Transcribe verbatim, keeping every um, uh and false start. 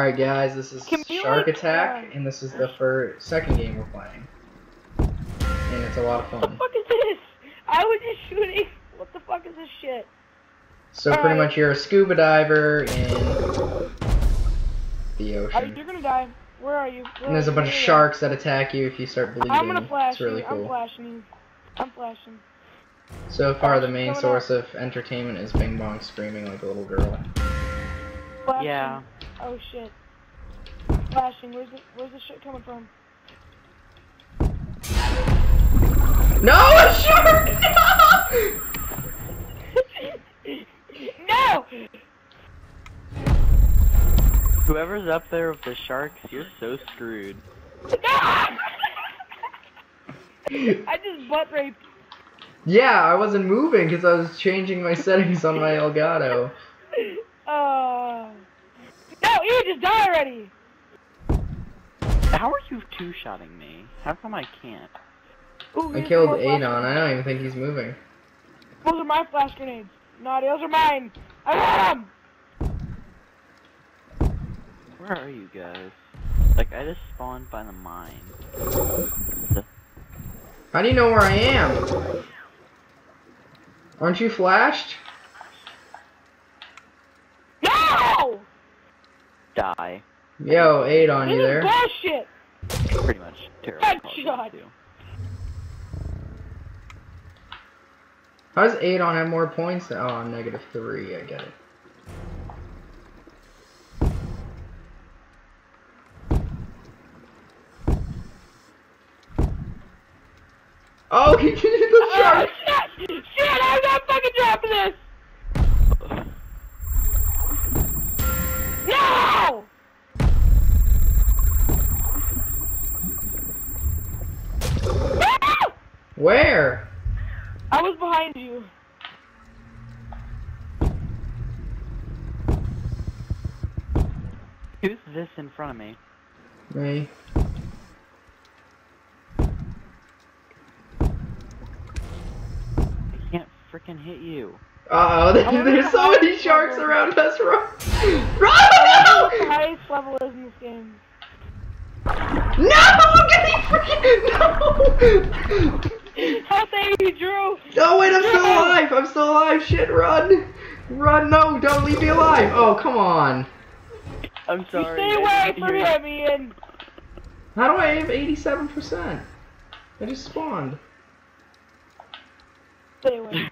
Alright guys, this is Can Shark like, Attack, uh, and this is the first, second game we're playing. And it's a lot of fun. What the fuck is this? I was just shooting. What the fuck is this shit? So All pretty right. much you're a scuba diver in the ocean. Right, you're gonna die. Where are you? Where and there's a bunch of sharks that attack you if you start bleeding. I'm gonna flash it's really you. cool. I'm flashing. I'm flashing. So far the main source up. of entertainment is Bing Bong screaming like a little girl. Flashing. Yeah. Oh shit. Flashing. Where's the, where's the shit coming from? No! A shark! No! No! Whoever's up there with the sharks, you're so screwed. No! I just butt raped. Yeah, I wasn't moving because I was changing my settings on my Elgato. Uh, no, you just died already! How are you two-shotting me? How come I can't? Ooh, I killed Anon. I don't even think he's moving. Those are my flash grenades. No, those are mine. I got them. Where are you guys? Like, I just spawned by the mine. How do you know where I am? Aren't you flashed? No! Die. Yo, Anon, you there? Bullshit. Pretty much terrible. Headshot. How does Adon have more points than- oh, I'm negative three, I get it. Oh, he hit the shark! Oh, shit! Shit, I'm not fucking dropping this! No! Where? I was behind you. Who's this in front of me? Me. I can't frickin' hit you. Uh oh, there's so many sharks around us. Run! Run! I don't know what the highest level is in this game. No! I'm getting frickin' no! How dare you, Drew? No, wait, I'm Drew. still alive! I'm still alive! Shit, run! Run, no, don't leave me alive! Oh, come on. I'm sorry. You stay away from him, Ian! How do I have eighty-seven percent? I just spawned. Stay away.